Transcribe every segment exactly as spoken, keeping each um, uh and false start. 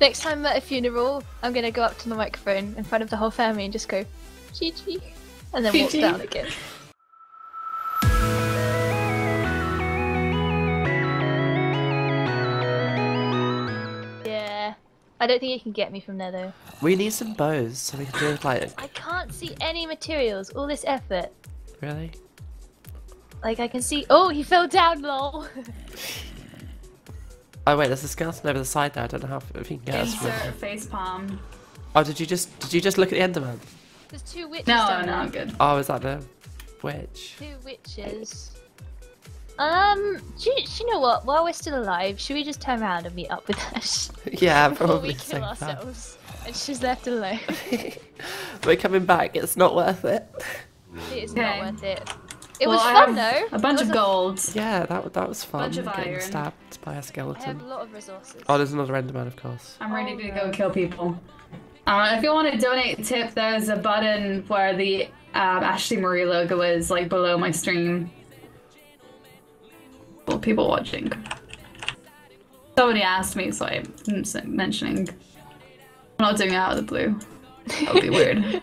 Next time at a funeral, I'm gonna go up to the microphone in front of the whole family and just go, G G, and then walk down again. Yeah, I don't think it can get me from there though. We need some bows so we can do it like. I can't see any materials. All this effort. Really? Like I can see. Oh, he fell down, lol. Oh wait, there's a skeleton over the side there. I don't know how if he can get Insert us. Insert face palm. Oh, did you just did you just look at the Enderman? There's two witches. No, down no, there. I'm good. Oh, is that the witch? Two witches. Um, do you, do you know what? While we're still alive, should we just turn around and meet up with Ash? Yeah, probably. Before we kill ourselves, that. And she's left alone. We're coming back. It's not worth it. It is okay. not worth it. It well, was fun though. A bunch of gold. A... Yeah, that that was fun. Bunch of getting iron. Stabbed by a skeleton. I have a lot of resources. Oh, there's another Enderman, of course. I'm ready oh, to no. go kill people. Uh, if you want to donate, tip. There's a button where the um, Ashley Marie logo is, like below my stream. Well, people watching. Somebody asked me, so I'm mentioning. I'm not doing it out of the blue. That would be weird.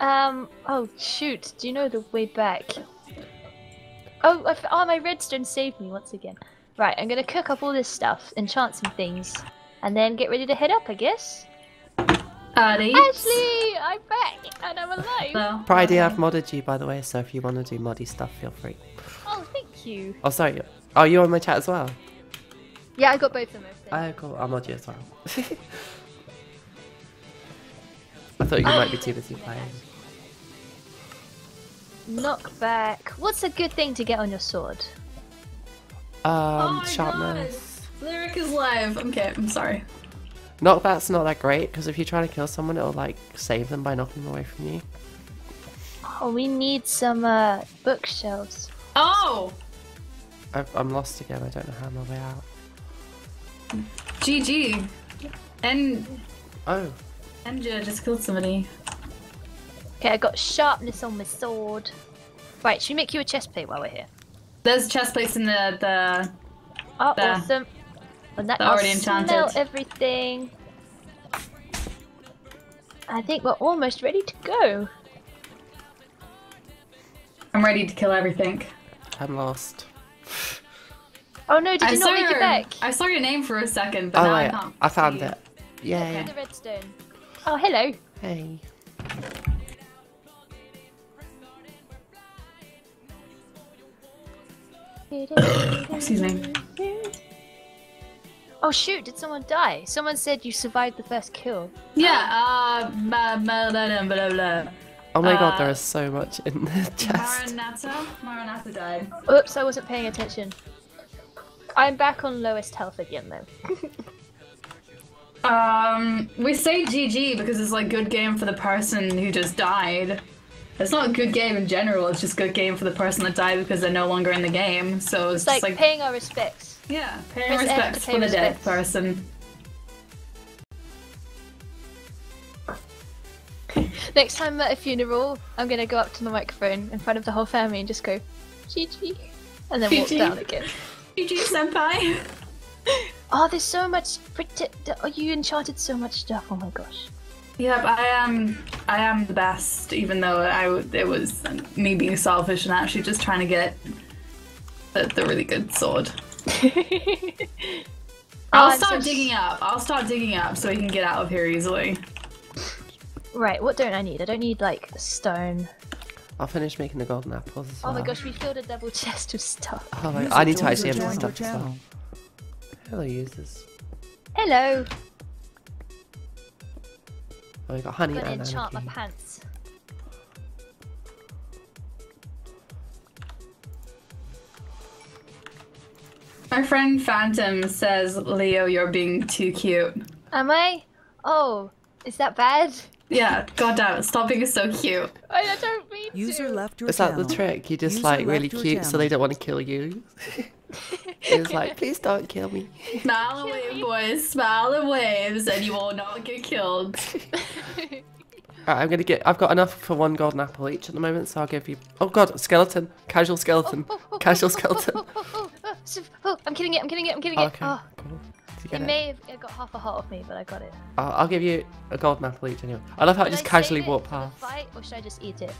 Um, oh shoot, do you know the way back? Oh, I've, oh, my redstone saved me once again. Right, I'm gonna cook up all this stuff, enchant some things, and then get ready to head up, I guess. Addy. Ashley, I'm back, and I'm alive! Hello. Pridey, I've modded you, by the way, so if you want to do moddy stuff, feel free. Oh, thank you. Oh, sorry, are you on my chat as well? Yeah, I got both of them. Oh, cool, I'll mod you as well. I thought you might be too busy playing. Knock back. What's a good thing to get on your sword? Um, oh sharpness. God. Lyric is live. Okay, I'm sorry. Knockback's not that great because if you try to kill someone, it'll like save them by knocking them away from you. Oh, we need some uh, bookshelves. Oh! I've, I'm lost again. I don't know how I'm on my way out. G G. And. Oh. Emja just killed somebody. Okay, I got sharpness on my sword. Right, should we make you a chest plate while we're here? There's chest plates in the the. Oh, the, awesome! Well, that already enchanted. Smell everything. I think we're almost ready to go. I'm ready to kill everything. I'm lost. Oh no! Did you I not make your, it back? I saw your name for a second, but oh, now wait, I can't. I found see. it. Yay! Okay, the redstone. Oh, hello. Hey. Excuse me. Oh shoot, did someone die? Someone said you survived the first kill. Yeah, uh, blah, blah, blah, blah, blah. Oh my uh, god, there is so much in the chest. Maranatha? Maranatha died. Oops, I wasn't paying attention. I'm back on lowest health again though. Um, we say G G because it's like good game for the person who just died. It's not a good game in general, it's just good game for the person that died because they're no longer in the game, so it's, it's like, just like paying our respects. Yeah, paying Press respects pay for the respects. dead person. Next time at a funeral, I'm gonna go up to the microphone in front of the whole family and just go, G G, and then G G. Walk down again. G G, senpai! Oh, there's so much pretty. Oh, you enchanted so much stuff. Oh my gosh. Yep, I am. I am the best, even though I it was me being selfish and actually just trying to get the, the really good sword. I'll oh, start so digging up. I'll start digging up so we can get out of here easily. Right. What don't I need? I don't need like stone. I'll finish making the golden apples. As well. Oh my gosh, we filled a double chest of stuff. Oh my! I need to actually have this stuff as well. Hello users. Hello. Oh, we got honey. I'm gonna enchant my pants. My friend Phantom says, "Leo, you're being too cute." Am I? Oh, is that bad? Yeah. Goddamn it! Stop being so cute. I don't mean user to. Left your is that channel. the trick? You're just user like really cute, channel. so they don't want to kill you. He was like, please don't kill me. Smile away, boys. Smile and waves, and you will not get killed. Alright, I'm gonna get. I've got enough for one golden apple each at the moment, so I'll give you. Oh god, skeleton, casual skeleton, oh, oh, oh, casual oh, oh, skeleton. Oh, oh, oh, oh, oh, oh, oh, oh, oh. I'm killing it. I'm killing it. I'm killing it. Okay. Oh. Cool. You it, it may have got half a heart of me, but I got it. I'll, I'll give you a golden apple each anyway. I love how should it just I casually walked past. Should I fight or should I just eat it?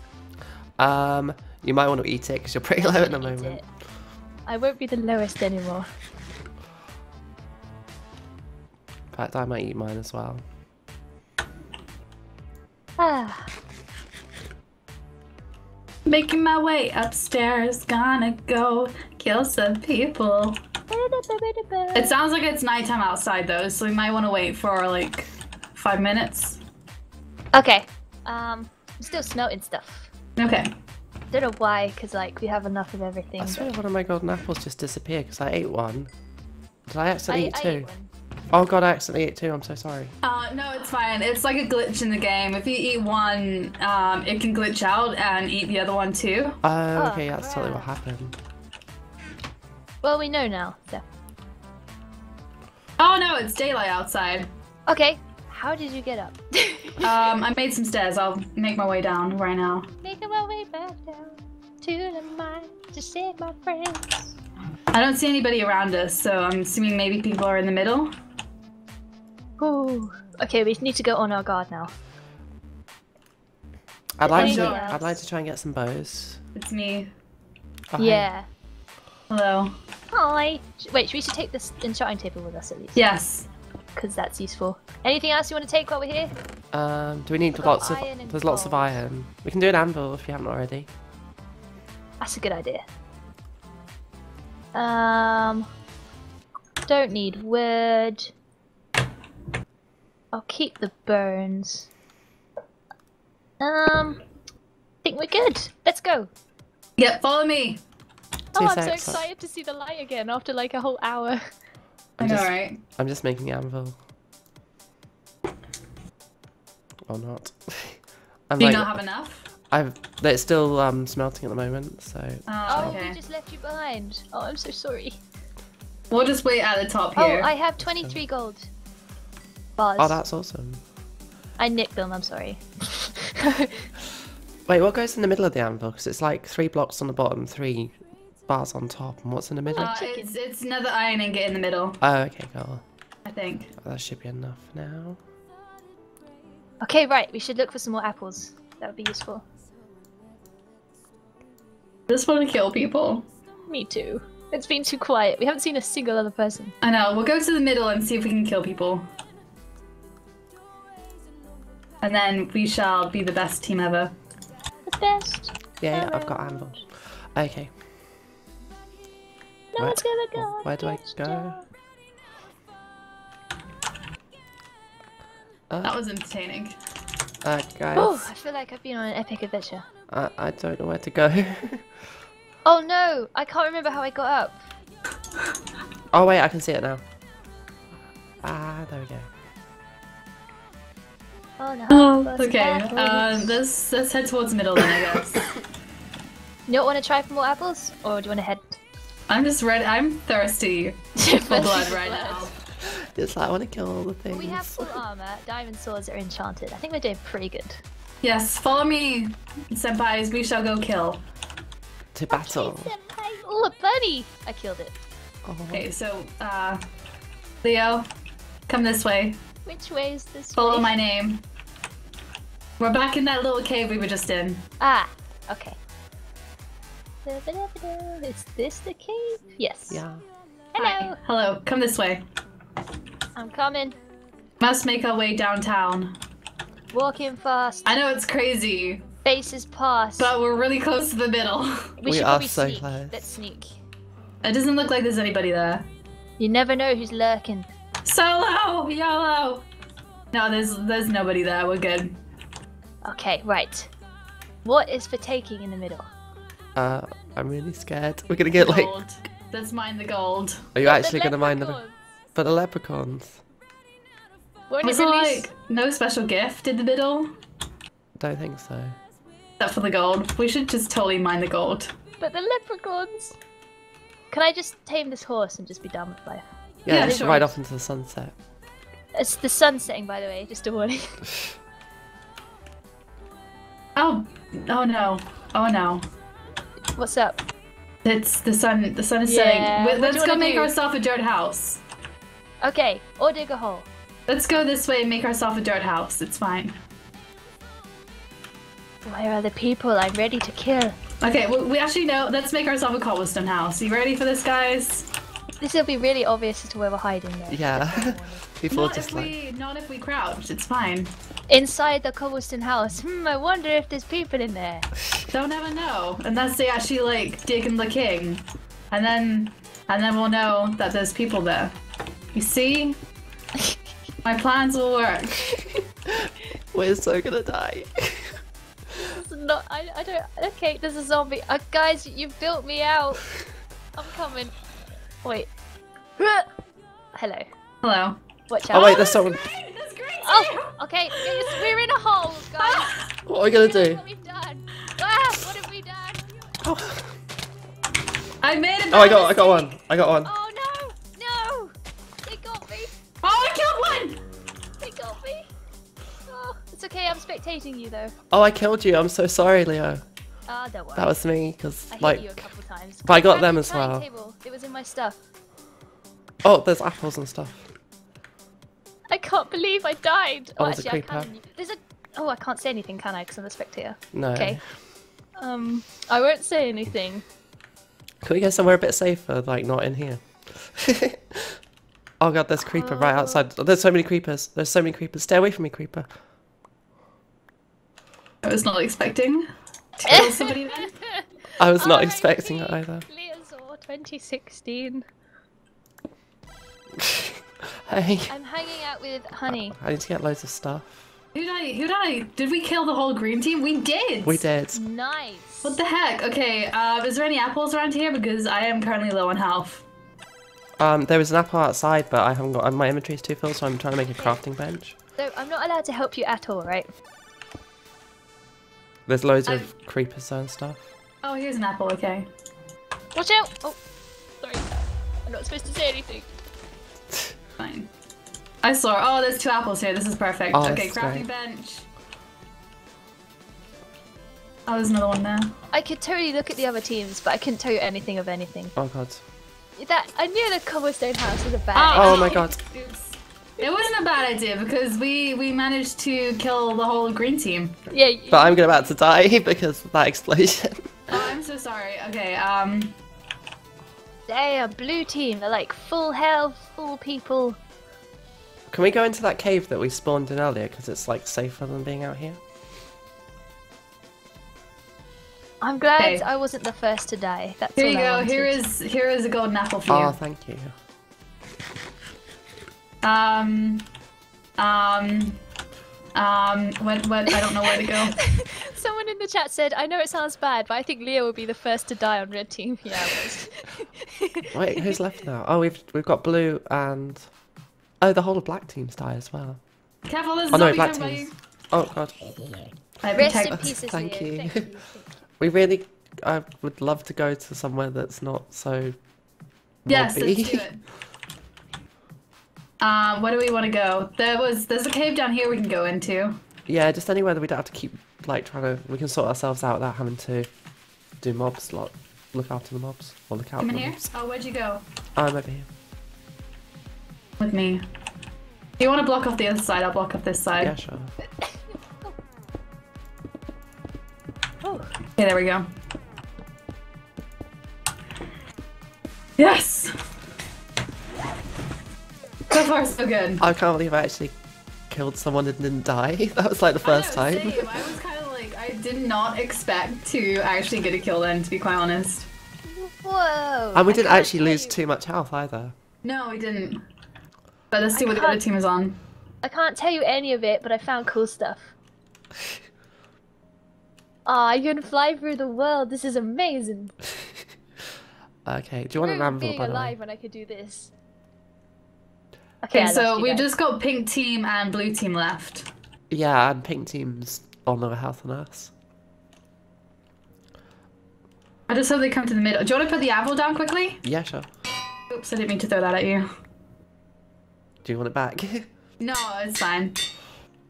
Um, you might want to eat it because you're pretty low at the moment. It. I won't be the lowest anymore. In fact, I might eat mine as well. Ah. Making my way upstairs, gonna go kill some people. It sounds like it's nighttime outside though, so we might want to wait for like five minutes. Okay. Um, I'm still snorting stuff. Okay. Don't know why, because like we have enough of everything. I swear but... one of my golden apples just disappeared because I ate one. Did I accidentally I, eat two? I ate one. Oh god, I accidentally ate two, I'm so sorry. Uh, no, it's fine. It's like a glitch in the game. If you eat one, um, it can glitch out and eat the other one too. Uh, oh, okay, that's right. Totally what happened. Well, we know now, so. Oh no, it's daylight outside. Okay, how did you get up? um, I made some stairs. I'll make my way down right now. Making my way back down to the mine to save my friends. I don't see anybody around us, so I'm assuming maybe people are in the middle. Ooh. Okay, we need to go on our guard now. I'd like to. Else? I'd like to try and get some bows. It's me. Oh, yeah. Hey. Hello. Hi. Wait, should we should take this enchanting table with us at least? Yes. Because that's useful. Anything else you want to take while we're here? Um. Do we need We've lots of? There's gold. Lots of iron. We can do an anvil if you haven't already. That's a good idea. Um. Don't need wood. I'll keep the bones. Um, I think we're good. Let's go. Yeah, follow me. Oh, I'm so excited to see the light again after like a whole hour. I'm just, all right. I'm just making the anvil. Or not. I'm Do you like, not have enough? I've. It's still um smelting at the moment, so. Oh, okay. We just left you behind. Oh, I'm so sorry. We'll just wait at the top here. Oh, I have twenty-three gold. Bars. Oh, that's awesome. I nicked them, I'm sorry. Wait, what goes in the middle of the anvil? Because it's like three blocks on the bottom, three bars on top, and what's in the middle? Uh, it's, it's another iron ingot in the middle. Oh, okay, cool. I think. Oh, that should be enough now. Okay, right, we should look for some more apples. That would be useful. I just want to kill people. Me too. It's been too quiet. We haven't seen a single other person. I know, we'll go to the middle and see if we can kill people. And then we shall be the best team ever. The best. Yeah, ever. I've got anvil. Okay. No one's gonna go. Where do I go? Uh, that was entertaining. Uh, guys. Oh, I feel like I've been on an epic adventure. I I don't know where to go. Oh no! I can't remember how I got up. Oh wait, I can see it now. Ah, there we go. Oh, no. Oh, okay. Uh, let's, let's head towards the middle then, I guess. You don't want to try for more apples? Or do you want to head? I'm just ready. I'm thirsty for blood right now. Just like, I want to kill all the things. We have full armor. Diamond swords are enchanted. I think we're doing pretty good. Yes, follow me, senpais. We shall go kill. To battle. Okay, oh, a bunny! I killed it. Oh. Okay, so, uh, Leo, come this way. Which way is this Follow way? Follow my name. We're back in that little cave we were just in. Ah, okay. Is this the cave? Yes. Yeah. Hello. Hi. Hello. Come this way. I'm coming. Must make our way downtown. Walking fast. I know it's crazy. Faces past. But we're really close to the middle. We, we should are so sneak. close. Let's sneak. It doesn't look like there's anybody there. You never know who's lurking. Solo! YOLO! No, there's there's nobody there. We're good. Okay, right. What is for taking in the middle? Uh, I'm really scared. We're gonna get gold. like... Let's mine the gold. Are you yeah, actually gonna mine the... For the leprechauns. Won't Was there least... like no special gift in the middle? Don't think so. Except for the gold. We should just totally mine the gold. But the leprechauns... Can I just tame this horse and just be done with life? Yeah, yeah, just sure. Right off into the sunset. It's the sun setting, by the way, just a warning. Oh, oh no, oh no. What's up? It's the sun. The sun is yeah. setting. Let's go make do? ourselves a dirt house. Okay, or dig a hole. Let's go this way and make ourselves a dirt house. It's fine. Where are the people I'm ready to kill? Okay, well, we actually know. Let's make ourselves a cobblestone house. You ready for this, guys? This will be really obvious as to where we're hiding though. Yeah. People not just if like... we, not if we crouch, it's fine. Inside the cobblestone house. Hmm, I wonder if there's people in there. Don't ever know. Unless they actually like dig and looking. And then and then we'll know that there's people there. You see? My plans will work. We're so gonna die. Not, I, I don't. Okay, there's a zombie. Uh, guys, you've built me out. I'm coming. Wait. Hello. Hello. Watch out. Oh wait, there's someone. Great. That's great. Oh, okay. We're in a hole, guys. What are we gonna do? What we've done. Ah, what have we done? Oh. I made it. Oh, I got, I got one. I got one. Oh no, no! They got me. Oh, I killed one. They got me. Oh, it's okay. I'm spectating you though. Oh, I killed you. I'm so sorry, Leo. Ah, uh, don't worry. That was me, cause I like. Hit you a couple times. But I got them as well. Table. It was in my stuff. Oh, there's apples and stuff. I can't believe I died. Oh, oh actually, a I can't. There's a. Oh, I can't say anything, can I? Because I'm the spectator. No. Okay. Um, I won't say anything. Can we go somewhere a bit safer, like not in here? Oh god, there's a creeper oh. right outside. There's so many creepers. There's so many creepers. Stay away from me, creeper. I was not expecting to kill somebody then. I was not R I P expecting it either. Leozaur twenty sixteen. Hey. I'm hanging out with Honey. I need to get loads of stuff. Who did I? Who did I? Did we kill the whole green team? We did. We did. Nice. What the heck? Okay. Uh, is there any apples around here? Because I am currently low on health. Um, there was an apple outside, but I haven't got. My inventory is too full, so I'm trying to make a crafting bench. So I'm not allowed to help you at all, right? There's loads I'm... of creepers and stuff. Oh, here's an apple. Okay. Watch out! Oh, sorry. I'm not supposed to say anything. Fine. I saw. Oh, there's two apples here. This is perfect. Oh, okay, crafting bench. Oh, there's another one there. I could totally look at the other teams, but I couldn't tell you anything of anything. Oh god. That I knew the cobblestone house was a bad idea. Oh, oh my god. Oops. It wasn't a bad idea because we we managed to kill the whole green team. Yeah. You... But I'm about to die because of that explosion. Oh, I'm so sorry. Okay. Um. They are blue team. They're like full health, full people. Can we go into that cave that we spawned in earlier? Because it's like safer than being out here. I'm glad okay. I wasn't the first to die. That's here you all I go. Wanted. Here is here is a golden apple for you. Oh, thank you. Um, um, um. When, when, I don't know where to go. Someone in the chat said, "I know it sounds bad, but I think Leo will be the first to die on red team." Yeah. I was. Wait, who's left now? Oh, we've we've got blue and. Oh, the whole of black teams die as well. Careful, there's oh, no, black teams. You. Oh god. Rest in pieces. Thank you. Thank you. We really, I would love to go to somewhere that's not so. Yes, mobby. Let's do it. Um, where do we want to go? There was, there's a cave down here we can go into. Yeah, just anywhere that we don't have to keep like trying to. We can sort ourselves out without having to do mobs. Lot, look after the mobs or look out. Come in here. Mobs. Oh, where'd you go? I'm over here. With me. Do you want to block off the other side? I'll block off this side. Yeah, sure. Oh. Okay, there we go. Yes! So far, so good. I can't believe I actually killed someone and didn't die. That was like the first I know, time. Same. I was kind of like, I did not expect to actually get a kill then, to be quite honest. Whoa! And we didn't actually lose too much health either. No, we didn't. But let's see I what the other team is on. I can't tell you any of it, but I found cool stuff. Aw, you can fly through the world. This is amazing. Okay, do you want to ramble? Being by alive when I could do this. Okay, okay so we've just got pink team and blue team left. Yeah, and pink team's on lower health than us. I just hope they come to the middle. Do you want to put the apple down quickly? Yeah, sure. Oops, I didn't mean to throw that at you. Do you want it back? No, it's fine.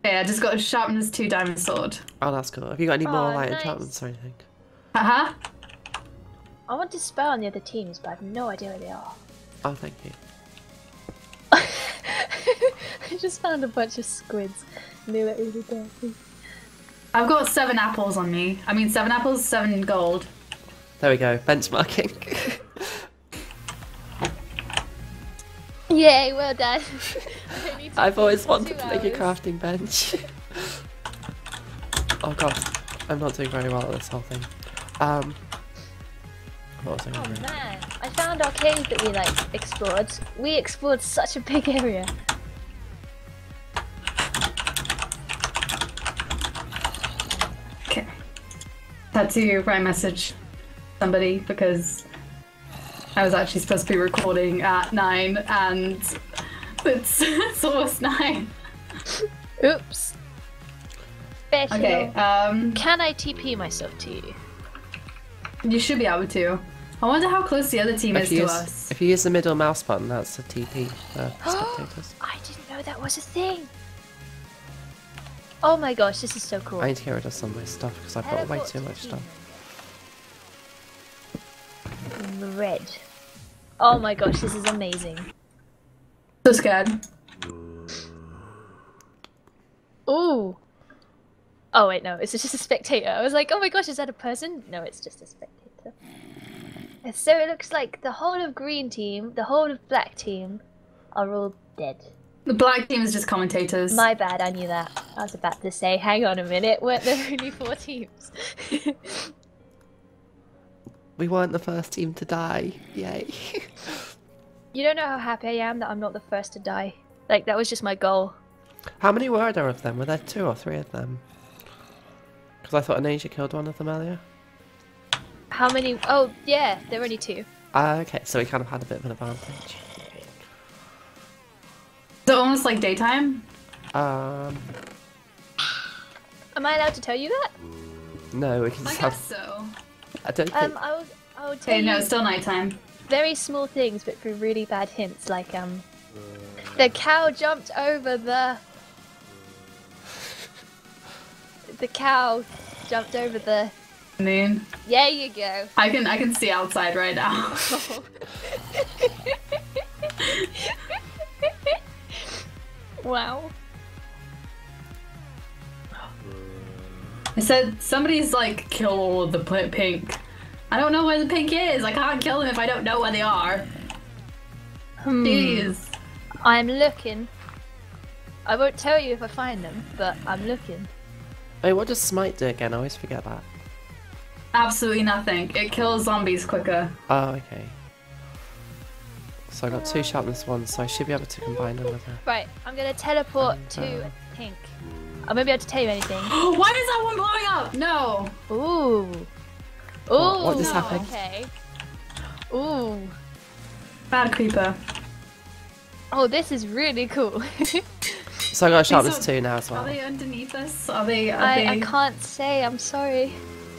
Yeah, I just got a sharpness two diamond sword. Oh, that's cool. Have you got any oh, more light nice. enchantments or anything? Uh-huh. I want to spell on the other teams, but I have no idea where they are. Oh, thank you. I just found a bunch of squids near that really dirty. I've got seven apples on me. I mean, seven apples, seven gold. There we go, benchmarking. Yay, well done. I've always wanted to make a crafting bench. Oh god, I'm not doing very well at this whole thing. Um, what was I gonna do? Oh man, I found our cave that we like explored. We explored such a big area. Okay, had to write message somebody because I was actually supposed to be recording at nine and it's, it's almost nine. Oops. Special. Okay, um... Can I T P myself to you? You should be able to. I wonder how close the other team if is to use, us. If you use the middle mouse button, that's a T P for spectators. I didn't know that was a thing! Oh my gosh, this is so cool. I need to get rid of some of my stuff because I've got way too much stuff. Red. Oh my gosh, this is amazing. So scared. Ooh. Oh wait, no, it's just a spectator. I was like, oh my gosh, is that a person? No, it's just a spectator. And so it looks like the whole of green team, the whole of black team are all dead. The black team is just commentators. My bad, I knew that. I was about to say, hang on a minute, weren't there only four teams? We weren't the first team to die. Yay. You don't know how happy I am that I'm not the first to die. Like, that was just my goal. How many were there of them? Were there two or three of them? Because I thought Anasia killed one of them earlier. How many? Oh, yeah, there were only two. Uh, okay, so we kind of had a bit of an advantage. So almost like daytime? Um... Am I allowed to tell you that? No, we can just I have... guess so. I don't think... Um, I'll, I'll tell hey, you... no, it's still nighttime. Very small things, but for really bad hints, like, um... the cow jumped over the... The cow jumped over the... Moon. There you go. I can, I can see outside right now. Wow. I said, somebody's like, kill all of the pink. I don't know where the pink is. I can't kill them if I don't know where they are. Hmm. Jeez. I'm looking. I won't tell you if I find them, but I'm looking. Wait, what does Smite do again? I always forget that. Absolutely nothing. It kills zombies quicker. Oh, okay. So I got two sharpness ones, so I should be able to combine them with her. Right, I'm gonna teleport and, to uh... pink. I won't be able to tell you anything. Why is that one blowing up? No. Ooh. Ooh. What, what just no, happened? Okay. Ooh. Bad creeper. Oh, this is really cool. So I got a sharpness two now as well. Are they underneath us? Are they? Are I, they... I can't say. I'm sorry.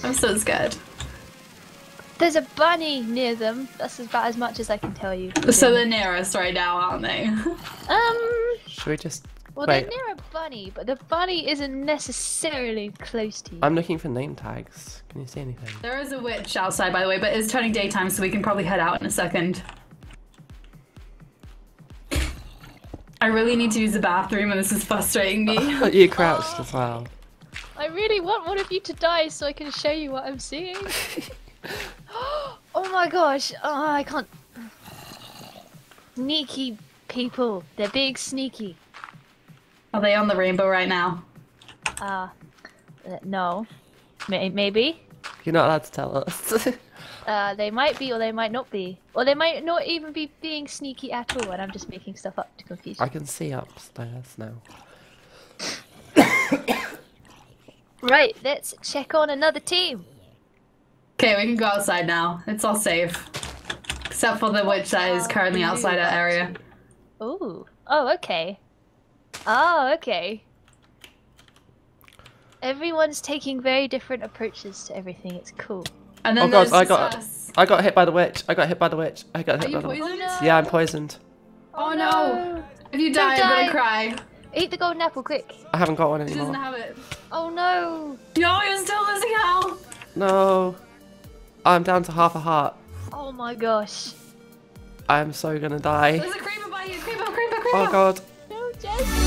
I'm so scared. There's a bunny near them. That's about as much as I can tell you. So they're near us right now, aren't they? um. Should we just? Well, wait. They're near a bunny, but the bunny isn't necessarily close to you. I'm looking for name tags. Can you see anything? There is a witch outside, by the way, but it's turning daytime, so we can probably head out in a second. I really need to use the bathroom, and this is frustrating me. You crouched as well. I really want one of you to die so I can show you what I'm seeing. Oh my gosh! Oh, I can't. Sneaky people. They're big, sneaky. Are they on the rainbow right now? Uh, no. Maybe? You're not allowed to tell us. uh, they might be or they might not be. Or they might not even be being sneaky at all and I'm just making stuff up to confuse you. I can see upstairs now. Right, let's check on another team. Okay, we can go outside now. It's all safe. Except for the witch that is currently outside our area. Ooh. Oh, okay. Oh, okay. Everyone's taking very different approaches to everything. It's cool. And then oh god, I got, us. I got hit by the witch. I got hit by the witch. I got hit Are by the witch. Oh, no. Yeah, I'm poisoned. Oh, oh no! If you die, die, I'm gonna cry. Eat the golden apple, quick. I haven't got one anymore. She doesn't have it. Oh no! No, you're still losing health. No. I'm down to half a heart. Oh my gosh. I'm so gonna die. There's a creeper by you. Creeper, creeper, creeper. Oh god. No. Jess.